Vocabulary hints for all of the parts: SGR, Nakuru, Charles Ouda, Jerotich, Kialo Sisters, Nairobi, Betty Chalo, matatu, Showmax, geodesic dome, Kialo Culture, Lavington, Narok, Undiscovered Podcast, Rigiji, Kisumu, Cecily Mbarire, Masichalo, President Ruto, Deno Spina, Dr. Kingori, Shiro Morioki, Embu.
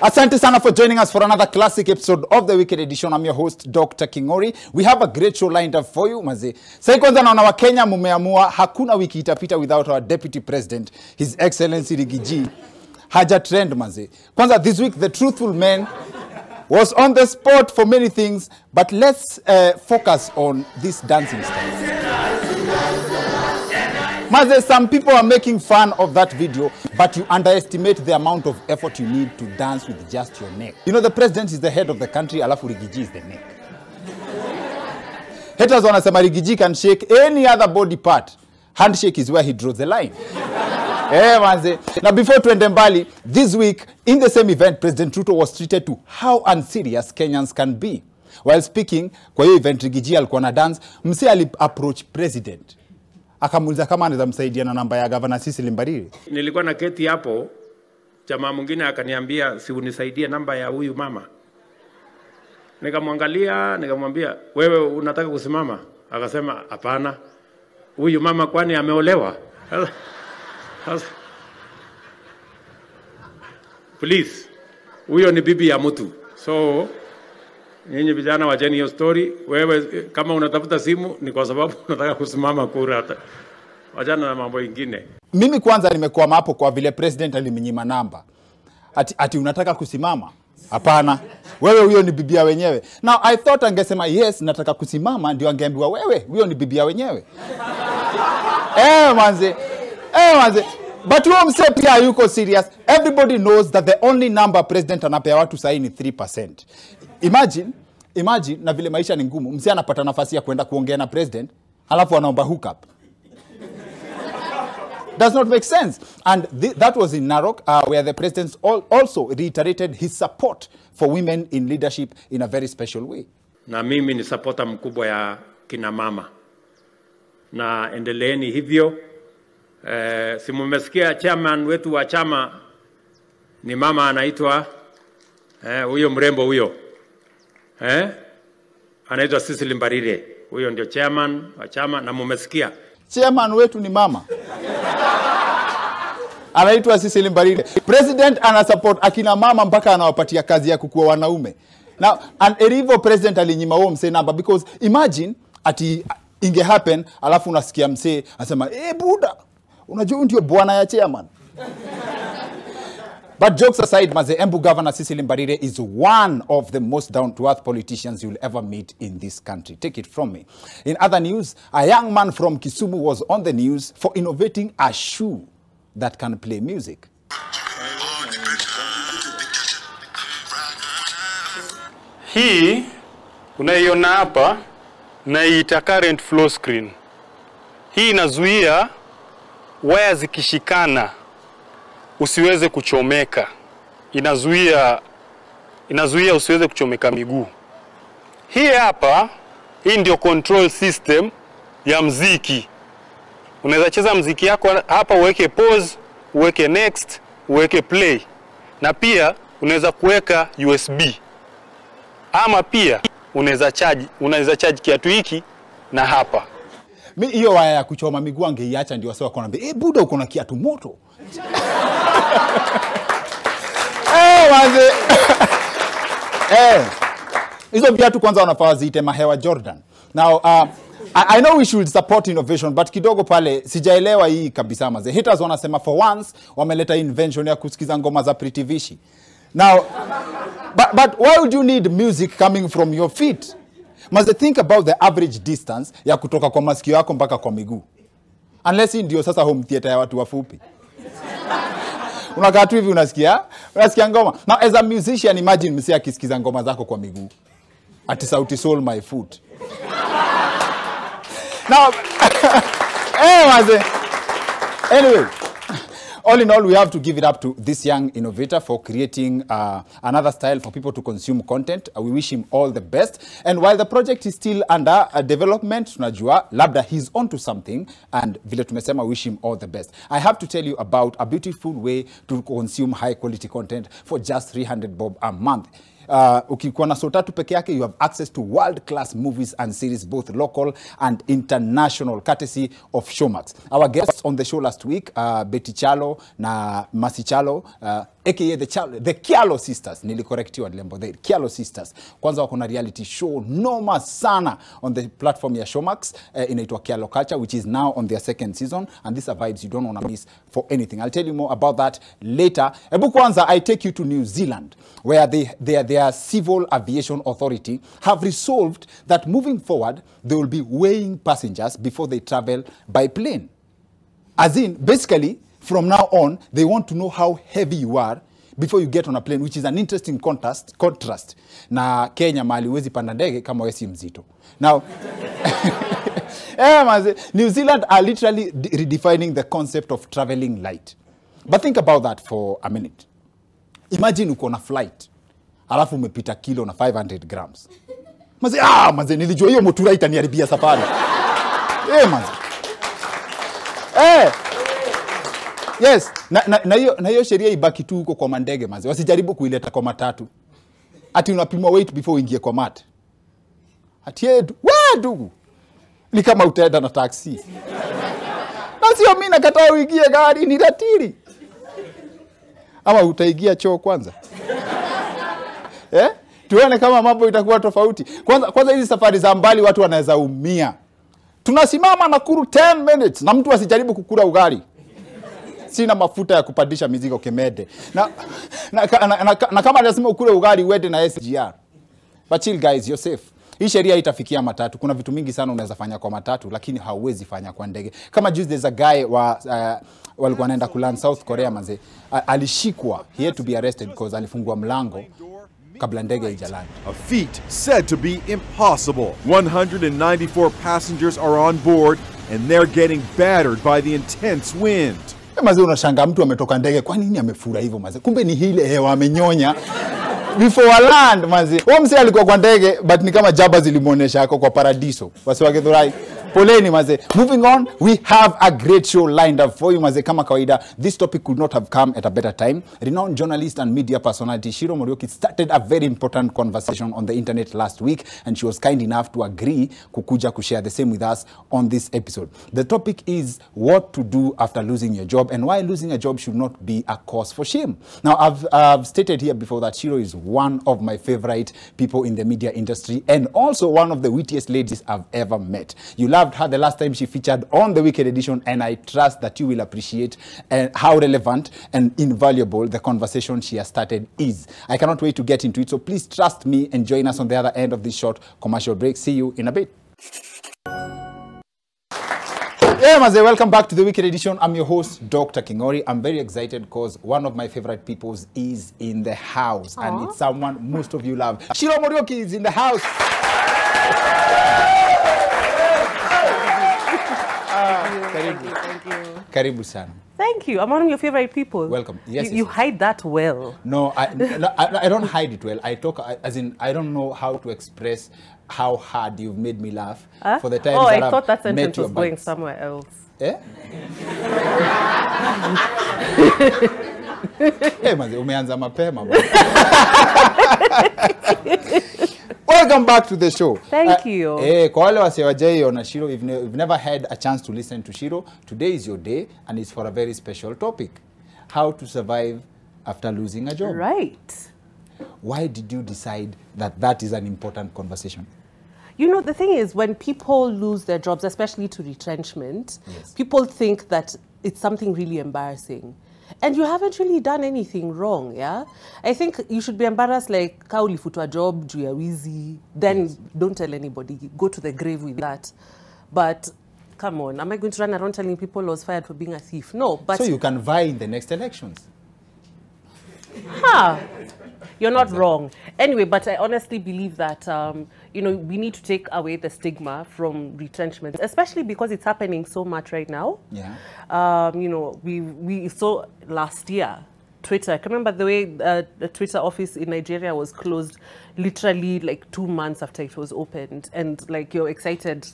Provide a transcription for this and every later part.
Asante sana for joining us for another classic episode of the Weekend Edition. I'm your host, Dr. Kingori. We have a great show lined up for you, mazee. Sasa kwanza naona Wakenya mumeamua hakuna wiki itapita without our Deputy President, His Excellency Rigiji. Haja trend, mazee. Kwanza this week, the truthful man was on the spot for many things, but let's focus on this dancing style. Mazee, some people are making fun of that video, but you underestimate the amount of effort you need to dance with just your neck. You know, the president is the head of the country, alafu Rigiji is the neck. Haters wanasema Rigiji can shake any other body part. Handshake is where he draws the line. Hey, manze. Now, before tuende mbali, this week, in the same event, President Ruto was treated to how unserious Kenyans can be. While speaking, kwa hiyo event Rigiji alikuwa na dance, mse ali-approach president. Akamuliza kama anaweza msaidia na namba ya Governor Cecily Mbarire. Nilikuwa na keti hapo, jamaa mwingine akaniambia si unisaidie namba ya huyu mama. Nikamwangalia, nikamwambia wewe unataka kusimama? Akasema hapana. Huyu mama kwani ameolewa? Please. Huyo ni bibi ya mtu. So nyinyi vijana wacheni hiyo story. Wewe kama unatafuta simu ni kwa sababu unataka kusimama kura, hata wachana na mambo mengine. Mimi kwanza nimekwama hapo kwa vile president aliminyima namba. Ati unataka kusimama? Hapana. Wewe huyo ni bibia wenyewe. Now I thought angesema yes nataka kusimama ndio angeambiwa wewe huyo ni bibia wenyewe. Eh manze. Eh manze. But wewe mse pia yuko serious. Everybody knows that the only number president anapea watu sahi ni 3%. Imagine na vile maisha ni ngumu, mse anapata nafasi ya kwenda kuongea na president, alafu anaomba hookup. Does not make sense. And that was in Narok, where the president also reiterated his support for women in leadership in a very special way. Na mimi ni supporta mkubwa ya kina mama. Na endeleeni hivyo. Si mmesikia chairman wetu wa chama ni mama anaitwa huyo mrembo huyo. Anaitwa Cecily Mbarire. Huyo ndio chairman wa chama na mmesikia. Chairman wetu ni mama. Anaitwa Cecily Mbarire. President ana support akina mama mpaka anawapatia kazi ya kukuwa wanaume. Now, an erivo president alinyima huo mse namba because imagine ati inge happen alafu unasikia mse anasema, "Eh buda, unajua ndio bwana ya chairman." But jokes aside, Maze, Embu Governor Cecily Mbarire is one of the most down-to-earth politicians you'll ever meet in this country. Take it from me. In other news, a young man from Kisumu was on the news for innovating a shoe that can play music. Hii unaiona hapa na ita current flow screen. Hii inazuia waya zikishikana usiweze kuchomeka. Inazuia usiweze kuchomeka miguu. Hii hapa, hii ndio control system ya mziki. Unaweza cheza mziki yako hapa, uweke pause, uweke next, uweke play. Na pia unaweza kuweka USB. Ama pia unaweza charge kiatu hiki na hapa. Mimi hiyo waya ya kuchoma miguu angeiacha ndio wase wako naambia, "Eh buda uko na kiatu moto." Eh wazi. Eh. Hizo viatu kwanza wanafaa ziite mahewa Jordan. Now I know we should support innovation, but kidogo pale sijaelewa hii kabisa maze. Haters wanasema for once wameleta invention ya kusikiza ngoma za pretty vishi. Now but why would you need music coming from your feet? Maze, think about the average distance ya kutoka kwa masikio yako mpaka kwa miguu. Unless hii ndio sasa home theater ya watu wafupi. Unakaa tu hivi unasikia ngoma. Now as a musician imagine msia kisikiza ngoma zako kwa miguu. Ati sauti soul my foot. Now, anyway, All in all, we have to give it up to this young innovator for creating another style for people to consume content. We wish him all the best. And while the project is still under development, tunajua labda he's onto something, and vile tumesema, wish him all the best. I have to tell you about a beautiful way to consume high quality content for just 300 bob a month. Ukikuwa na sotatu peke yake, you have access to world-class movies and series, both local and international, courtesy of Showmax. Our guests on the show last week, Betty Chalo na Masichalo, aka the Kialo Sisters. Nilikorrektiwa nilembo, the Kialo Sisters. Kwanza wako na reality show noma sana on the platform ya Showmax, inaitwa Kialo Culture, which is now on their second season, and these are vibes you don't want to miss for anything. I'll tell you more about that later. Ebu kwanza, I take you to New Zealand, where their Civil Aviation Authority have resolved that moving forward, they will be weighing passengers before they travel by plane. As in, basically, from now on, they want to know how heavy you are before you get on a plane, which is an interesting contrast. Na Kenya mali wezi pandandege kama wesi mzito. Now, New Zealand are literally redefining the concept of traveling light. But think about that for a minute. Imagine uko na flight, alafu umepita kilo na 500 grams. Maze, nilijua hiyo motura itaniharibia safari. Yes, na hiyo sheria ibaki tu huko kwa mandege maze. Wasijaribu kuileta kwa matatu. Ati unapimwa weight before uingie kwa mat. Ati yedu, wadugu. Ni kama utaenda na taxi. Na sio mimi nakataa uingie gari, ni ratili. Ama utaigia choo kwanza. Eh? Tuone kama mambo itakuwa tofauti. Kwanza hizi safari za mbali watu wanaweza umia. Tunasimama Nakuru 10 minutes na mtu asijaribu kukula ugali. Sina mafuta ya kupandisha mizigo Kemede. Na kama lazima ukule ugali uende na SGR. But chill guys, you're safe. Hii sheria itafikia matatu. Kuna vitu mingi sana unaweza fanya kwa matatu, lakini hauwezi fanya kwa ndege. Kama juzi there's a guy walikuwa anaenda kulan South Korea manze. Alishikwa, he had to be arrested because alifungua mlango kabla ndege haijalanda. A feat said to be impossible. 194 passengers are on board and they're getting battered by the intense wind. Maze unashanga mtu ametoka ndege, kwa nini amefura hivyo maze? Kumbe ni ile hewa amenyonya before a land maze. Wamse alikuwa kwa ndege but ni kama jaba zilimuonesha yako kwa paradiso. Wasiwagedhurai. Poleni maze. Moving on, we have a great show lined up for you maze. Kama kawaida, this topic could not have come at a better time. Renowned journalist and media personality Shiro Morioki started a very important conversation on the internet last week, and she was kind enough to agree kukuja to share the same with us on this episode. The topic is what to do after losing your job and why losing a job should not be a cause for shame. Now, I've stated here before that Shiro is one of my favorite people in the media industry and also one of the wittiest ladies I've ever met. You love her the last time she featured on the Weekend Edition, and I trust that you will appreciate how relevant and invaluable the conversation she has started is. I cannot wait to get into it, so please trust me and join us on the other end of this short commercial break. See you in a bit. Hey, maze, welcome back to the Weekend Edition. I'm your host, Dr. Kingori. I'm very excited because one of my favorite peoples is in the house. Aww. And it's someone most of you love. Shiro Morioki is in the house. Thank you, thank you. Karibu sana. Thank you. I'm one of your favorite people. Welcome. Yes, you hide that well. No, I don't hide it well. I talk as in I don't know how to express how hard you've made me laugh for the time. Oh, I thought that sentence was going somewhere else. Eh? Hey, manze, umeanza mapema. Welcome back to the show. Thank you. Hey, kwa wale wasiwajai ona Shiro, if you've never had a chance to listen to Shiro, today is your day and it's for a very special topic. How to survive after losing a job. Right. Why did you decide that that is an important conversation? You know, the thing is, when people lose their jobs, especially to retrenchment, yes, people think that it's something really embarrassing. And you haven't really done anything wrong, yeah? I think you should be embarrassed, like, ka ulifutwa job, juu ya wizi, then yes, don't tell anybody, go to the grave with that. But, come on, am I going to run around telling people I was fired for being a thief? No, but... So you can vie in the next elections? Huh. You're not exactly wrong. Anyway, but I honestly believe that, you know, we need to take away the stigma from retrenchment, especially because it's happening so much right now. Yeah. You know, we saw last year, Twitter. I can remember the way the Twitter office in Nigeria was closed literally like 2 months after it was opened. And like, you're excited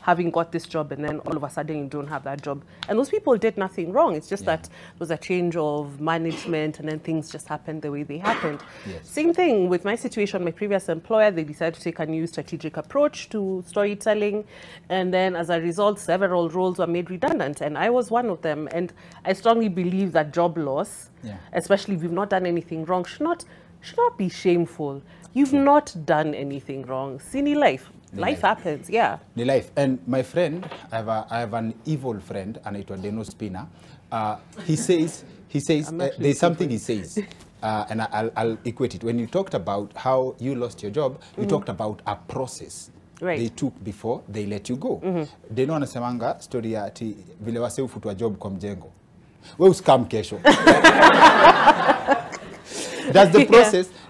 having got this job, and then all of a sudden you don't have that job. And those people did nothing wrong. It's just that there was a change of management, and then things just happened the way they happened. Yes. Same thing with my situation. My previous employer, they decided to take a new strategic approach to storytelling. And then as a result, several roles were made redundant, and I was one of them. And I strongly believe that job loss, especially if you've not done anything wrong, should not be shameful. You've not done anything wrong. Cine life. Life happens, the life. And my friend, I have an evil friend, and it was Deno Spina. He says, there's something he says, and I'll equate it. When you talked about how you lost your job, you talked about a process they took before they let you go. Deno anasemanga story ya ati vile wase ufutwa job kwa mjengo. We usikam kesho.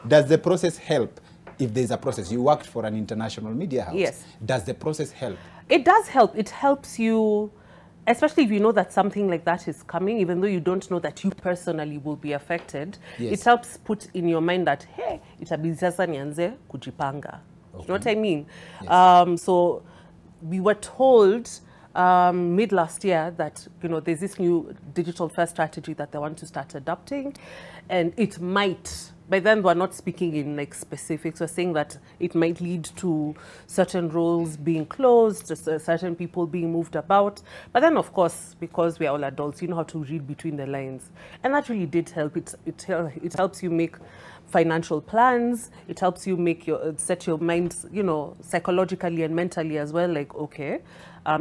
Does the process help? If there's a process, you worked for an international media house. Yes. Does the process help? It does help. It helps you, especially if you know that something like that is coming, even though you don't know that you personally will be affected. Yes. It helps put in your mind that, hey, itabidi sasa nianze kujipanga. You know what I mean? Yes. So we were told mid last year that, you know, there's this new digital first strategy that they want to start adopting, and it might. By then, we're not speaking in like specifics. We're saying that it might lead to certain roles being closed, certain people being moved about. But then, of course, because we are all adults, you know how to read between the lines, and that really did help. It helps you make financial plans. It helps you make set your mind, you know, psychologically and mentally as well. Like, okay,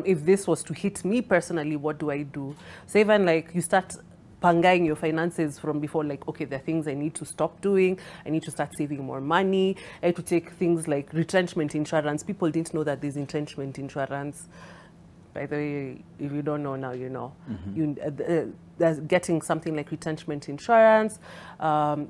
if this was to hit me personally, what do I do? So even like you start pangaing your finances from before, like, okay, there are things I need to stop doing. I need to start saving more money. I had to take things like retrenchment insurance. People didn't know that there's retrenchment insurance. By the way, if you don't know now, you know. There's getting something like retrenchment insurance,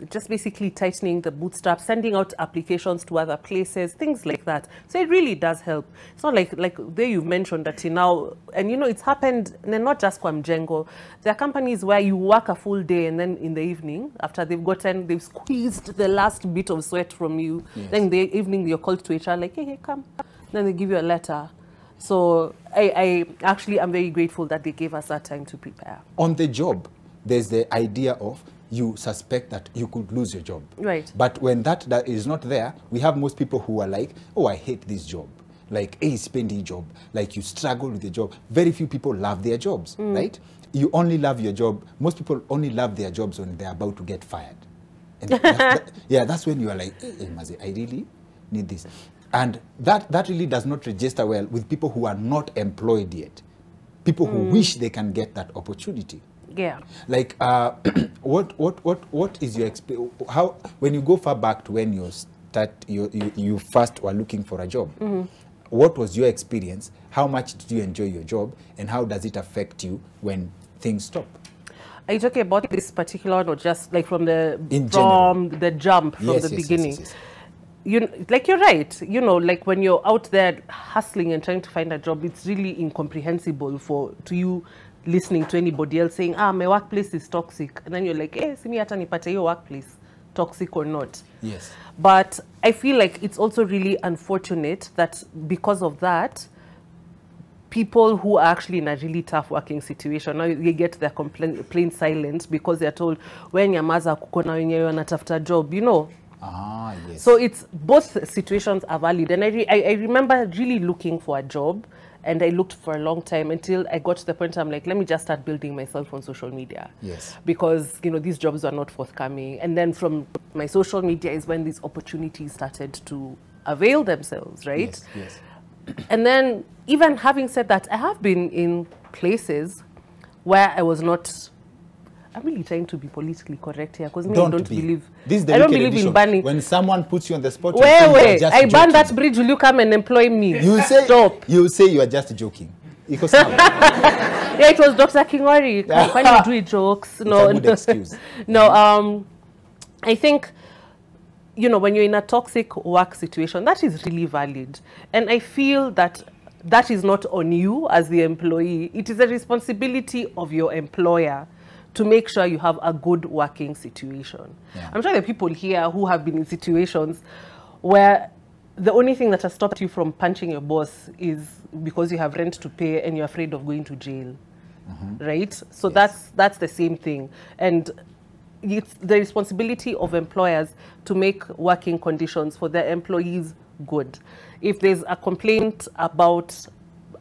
just basically tightening the bootstraps, sending out applications to other places, things like that. So it really does help. It's not like there you've mentioned that you now, and you know, it's happened, and not just kwa mjengo. There are companies where you work a full day, and then in the evening, after they've squeezed the last bit of sweat from you, then in the evening you're called to HR, like, hey, come. Then they give you a letter. So I actually am very grateful that they gave us that time to prepare. On the job, there's the idea of you suspect that you could lose your job. Right. But when that is not there, we have most people who are like, oh, I hate this job. Like, a spendy job. Like, you struggle with the job. Very few people love their jobs, right? You only love your job. Most people only love their jobs when they're about to get fired. And that's when you are like, hey, Mazi, I really need this. And that really does not register well with people who are not employed yet. People who wish they can get that opportunity. Yeah. Like, what is your experience? How, when you go far back to when you first were looking for a job, what was your experience? How much did you enjoy your job? And how does it affect you when things stop? Are you talking about this particular one, or just like from the beginning? Yes. You, like, you're right, you know, like when you're out there hustling and trying to find a job, it's really incomprehensible to you listening to anybody else saying, ah, my workplace is toxic. And then you're like, eh, simi hata nipate your workplace, toxic or not. Yes. But I feel like it's also really unfortunate that because of that, people who are actually in a really tough working situation, now you get their complaint silent because they're told, when yamaza kukona wenyewe anatafuta job, you know. Ah, yes. So it's both situations are valid, and I remember really looking for a job, and I looked for a long time until I got to the point I'm like, let me just start building myself on social media. Yes. Because, you know, these jobs were not forthcoming, and then from my social media is when these opportunities started to avail themselves, right? Yes. Yes. And then, even having said that, I have been in places where I was not. I'm really trying to be politically correct here, because I don't believe in banning. When someone puts you on the spot, I burn that bridge. Will you come and employ me? You say you are just joking. Yeah, it was Dr. Kingori. When you do jokes, no, it's a good excuse. No, I think you know, when you're in a toxic work situation, that is really valid. And I feel that that is not on you as the employee. It is a responsibility of your employer to make sure you have a good working situation. Yeah. I'm sure there are people here who have been in situations where the only thing that has stopped you from punching your boss is because you have rent to pay and you're afraid of going to jail, right? So yes. that's the same thing. And it's the responsibility of employers to make working conditions for their employees good. If there's a complaint about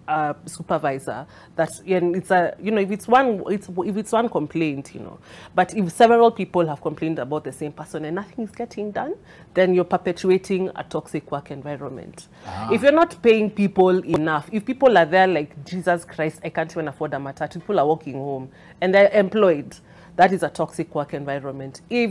a supervisor, that's, and it's a, you know, if it's one complaint, you know, but if several people have complained about the same person and nothing is getting done, then you're perpetuating a toxic work environment. Ah. If you're not paying people enough, if people are there like, Jesus Christ, I can't even afford a matatu, people are walking home and they're employed, that is a toxic work environment. If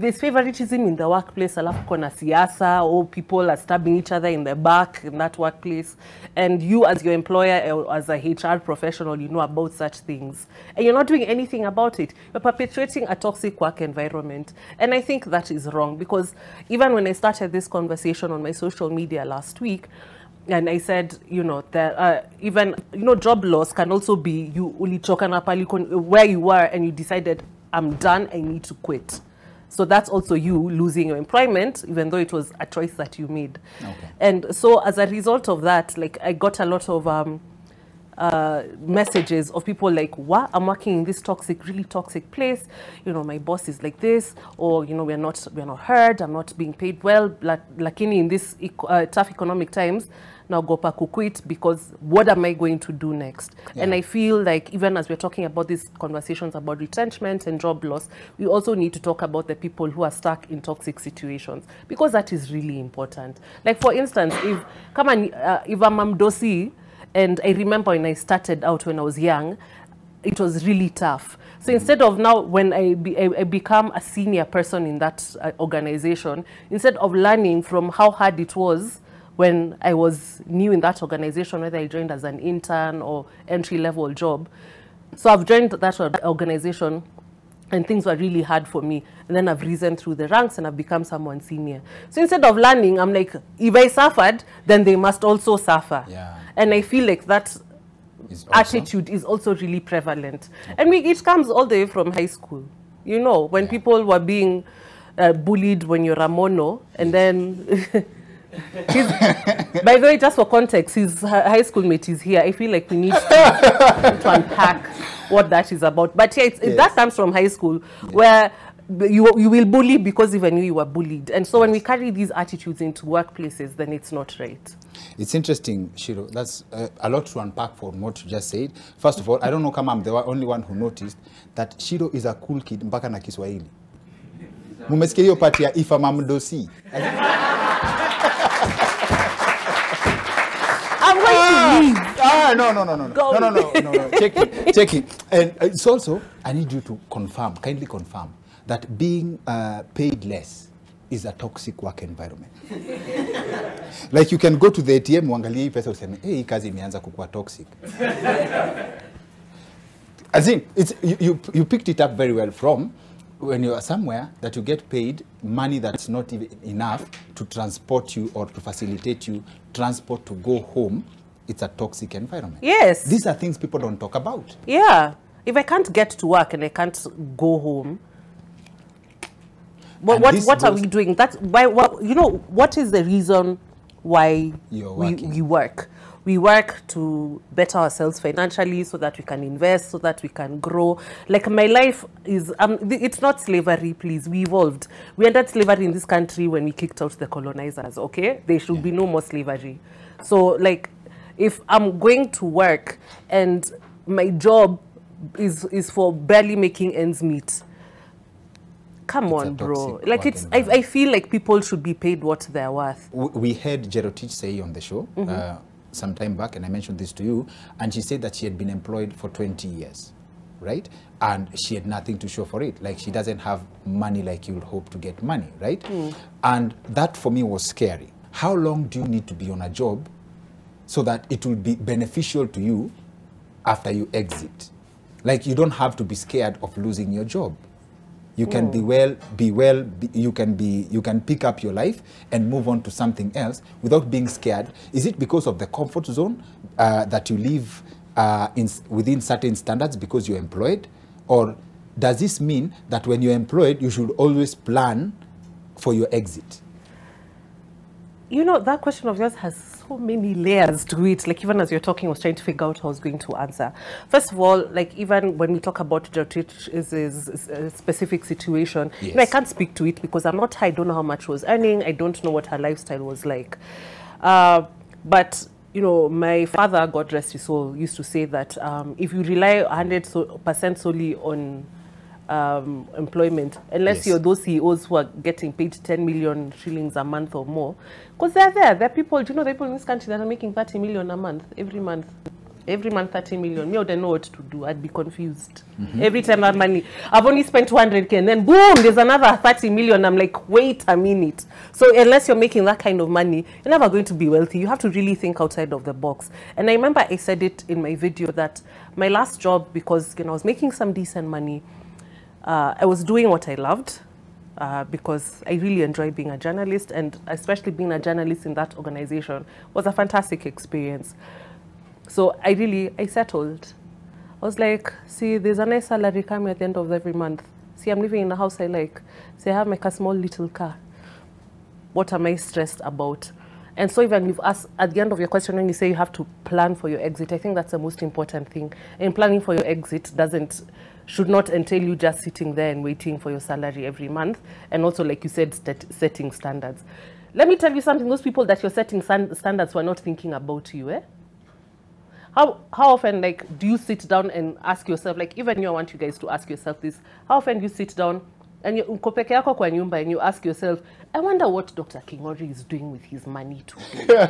there's favoritism in the workplace, alafu kuna siasa, or people are stabbing each other in the back in that workplace, and you as your employer or as a HR professional, you know about such things, and you're not doing anything about it, you're perpetuating a toxic work environment. And I think that is wrong, because even when I started this conversation on my social media last week, and I said, you know, that even, you know, job loss can also be you where you were and you decided, I'm done, I need to quit. So that's also you losing your employment, even though it was a choice that you made. Okay. And so as a result of that, like, I got a lot of messages of people like, what, I'm working in this toxic, really toxic place, you know, my boss is like this, or, you know, we're not heard, I'm not being paid well, lakini in this tough economic times, now go back to quit, because what am I going to do next? Yeah. And I feel like even as we're talking about these conversations about retrenchment and job loss, we also need to talk about the people who are stuck in toxic situations, because that is really important. Like, for instance, if I'm mdosi, and I remember when I started out when I was young, it was really tough. So instead of now, when I become a senior person in that organization, instead of learning from how hard it was when I was new in that organization, whether I joined as an intern or entry-level job, so I've joined that organization and things were really hard for me. And then I've risen through the ranks and I've become someone senior. So instead of learning, I'm like, if I suffered, then they must also suffer. Yeah. And I feel like that attitude is also really prevalent. Okay. And it comes all the way from high school. You know, when people were being bullied when you're a mono, and then... By the way, just for context, his high school mate is here. I feel like we need to unpack what that is about. But yeah, that comes from high school, where you will bully because even you were bullied. And so when we carry these attitudes into workplaces, then it's not right. It's interesting, Shiro. That's a lot to unpack from what you just said. First of all, I don't know, Kama, I'm the only one who noticed that Shiro is a cool kid mpaka na Kiswahili. Mumesikia hiyo part ya ifa mamdosi. No. Check it. And it's also, I need you to confirm, kindly confirm, that being paid less is a toxic work environment. Like, you can go to the ATM, uangalie hii pesa useme, hey, kazi imeanza kukua toxic. As in, it's, you picked it up very well from when you are somewhere that you get paid money that's not even enough to transport you or to facilitate you transport to go home. It's a toxic environment. Yes. These are things people don't talk about. Yeah. If I can't get to work and I can't go home, well, what are we doing? That's why, you know, what is the reason why we work? We work to better ourselves financially so that we can invest, so that we can grow. Like, my life is, it's not slavery, please. We evolved. We ended slavery in this country when we kicked out the colonizers, okay? There should be no more slavery. So, like, if I'm going to work and my job is for barely making ends meet, come on, bro. Like, it's, I feel like people should be paid what they're worth. We heard Jerotich say on the show some time back, and I mentioned this to you, and she said that she had been employed for 20 years, right? And she had nothing to show for it. Like, she doesn't have money like you would hope to get money, right? And that for me was scary. How long do you need to be on a job so that it will be beneficial to you after you exit? Like, you don't have to be scared of losing your job. You can you can pick up your life and move on to something else without being scared. Is it because of the comfort zone that you live within certain standards because you're employed? Or does this mean that when you're employed, you should always plan for your exit? You know, that question of yours has so many layers to it. Like, even as you're talking, I was trying to figure out how I was going to answer. First of all, like, even when we talk about the is a specific situation, yes. You know, I can't speak to it because I'm not her. I don't know how much she was earning. I don't know what her lifestyle was like. But, you know, my father, God rest his soul, used to say that if you rely 100% solely on employment, unless yes. You're those CEOs who are getting paid 10 million shillings a month or more, because they're there. There are people, do you know, there are people in this country that are making 30 million a month, every month 30 million. Me, I don't know what to do. I'd be confused. Mm-hmm. Every time that money, I've only spent 200K, and then boom, there's another 30 million. I'm like, wait a minute. So unless you're making that kind of money, you're never going to be wealthy. You have to really think outside of the box. And I remember I said it in my video that my last job, because, you know, I was making some decent money, I was doing what I loved because I really enjoy being a journalist, and especially being a journalist in that organization was a fantastic experience. So I settled. I was like, see, there's a nice salary coming at the end of every month. See, I'm living in a house I like. See, I have like a small little car. What am I stressed about? And so even you've asked, at the end of your question, when you say you have to plan for your exit, I think that's the most important thing. And planning for your exit should not entail you just sitting there and waiting for your salary every month. And also, like you said, setting standards. Let me tell you something. Those people that you're setting standards were not thinking about you, eh? How often, like, do you sit down and ask yourself, like, even I want you guys to ask yourself this, how often do you sit down and you ask yourself, I wonder what Dr. Kingori is doing with his money today.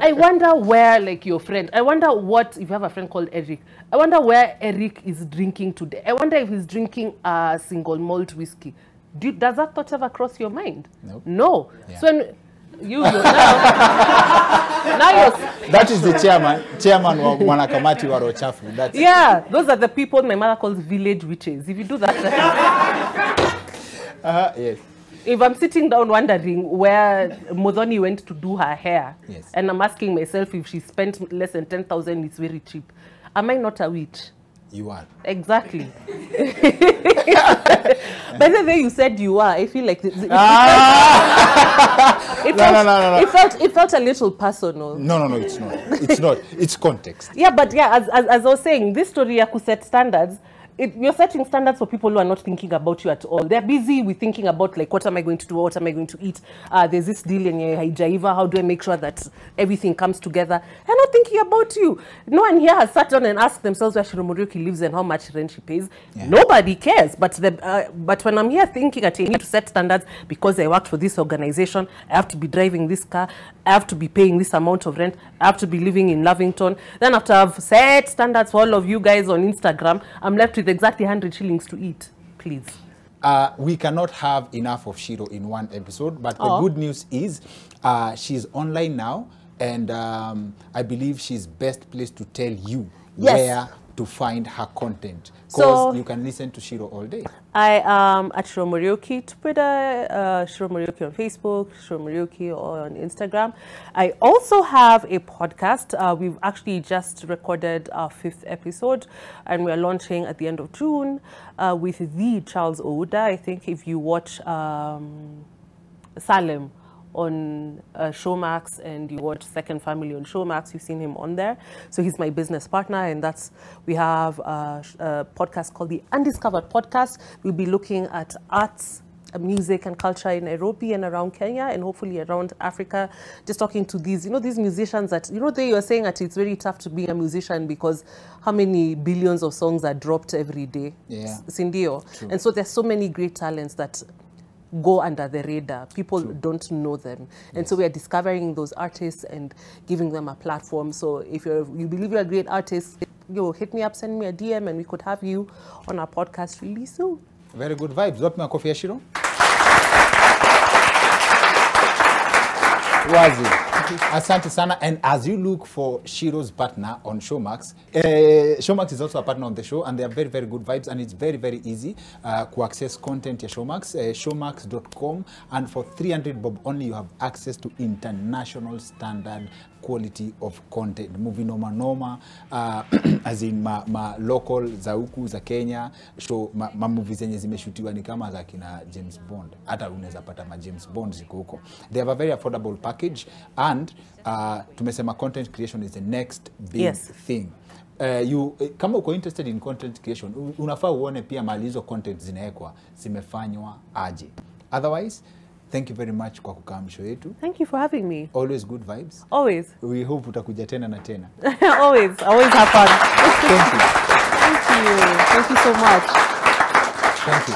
I wonder where, like, your friend, I wonder what, if you have a friend called Eric, I wonder where Eric is drinking today. I wonder if he's drinking a single malt whiskey. Does that thought ever cross your mind? Nope. No. Yeah. So when you're now, that is the chairman of Mwanakamati Warochafu. That's yeah, those are the people my mother calls village witches. If you do that, yes. If I'm sitting down wondering where Modoni went to do her hair, yes. And I'm asking myself if she spent less than 10,000, it's very cheap. Am I not a witch? You are. Exactly. By the way you said you are, I feel like... It felt a little personal. No, it's not. It's not. It's context. Yeah, but yeah, as I was saying, this story, Yaku set standards. You're setting standards for people who are not thinking about you at all. They're busy with thinking about, like, what am I going to do? What am I going to eat? There's this deal in Hijaiva. How do I make sure that everything comes together? They're not thinking about you. No one here has sat down and asked themselves where Shiro Morioki lives and how much rent she pays. Yeah. Nobody cares. But when I'm here thinking that I need to set standards because I worked for this organization, I have to be driving this car, I have to be paying this amount of rent, I have to be living in Lavington. Then after I've set standards for all of you guys on Instagram, I'm left with exactly 100 shillings to eat, please. We cannot have enough of Shiro in one episode, but the good news is she's online now, and I believe she's best placed to tell you where to find her content, because you can listen to Shiro all day. I am at Shiro Morioki Twitter, Shiro Morioki on Facebook, Shiro Morioki on Instagram. I also have a podcast. We've actually just recorded our 5th episode, and we're launching at the end of June with the Charles Ouda. I think if you watch Salem on Showmax, and you watch Second Family on Showmax, you've seen him on there. So he's my business partner, and we have a podcast called the Undiscovered Podcast. We'll be looking at arts, music and culture in Nairobi and around Kenya, and hopefully around Africa, just talking to these, you know, these musicians that, you know, they were saying that it's very tough to be a musician because how many billions of songs are dropped every day? Yeah. Sindio. True. And so there's so many great talents that go under the radar. People don't know them, and so we are discovering those artists and giving them a platform. So if you believe you're a great artist, hit me up, send me a DM, and we could have you on our podcast really soon. Very good vibes. Drop me a coffee, Shiro. Asante sana. And as you look for Shiro's partner on Showmax, Showmax is also a partner on the show, and they are very, very good vibes, and it's very, very easy to access content at Showmax, showmax.com, and for 300 bob only, you have access to international standard quality of content. Movie noma, as in ma local za huku za Kenya, show ma movies zenye zimeshutiwa ni kama za kina James Bond. Hata unaweza pata ma James Bond ziko huko. They have a very affordable package, and tumesema content creation is the next big thing. Kama uko interested in content creation, unafaa uone pia malizo content zinaekwa zimefanywa aje. Otherwise, thank you very much kwa kukaa msho yetu. Thank you for having me. Always good vibes. Always. We hope utakuja tena na tena. Always. Always have fun. Thank you. Thank you. Thank you so much. Thank you.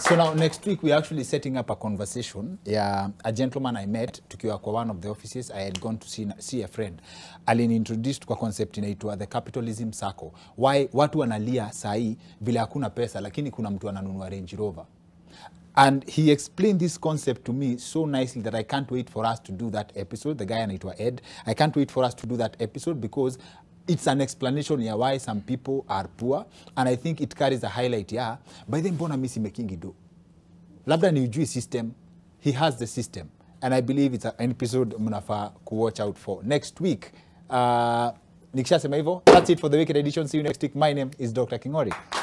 So now next week we're actually setting up a conversation. Yeah, a gentleman I met tukiwa kwa one of the offices. I had gone to see a friend. Alini introduced kwa concept inaitwa the capitalism circle. Why watu wanalia sahi bila hakuna pesa lakini kuna mtu ananunua Range Rover. And he explained this concept to me so nicely that I can't wait for us to do that episode. The guy anaitwa Ed. I can't wait for us to do that episode because it's an explanation ya why some people are poor, and I think it carries a highlight ya by then mbona misi making it do. Labda ni ujui system, he has the system, and I believe it's an episode mnafaa ku watch out for. Next week, nikisha sema hivyo, that's it for the weekend edition. See you next week. My name is Dr. Kingori.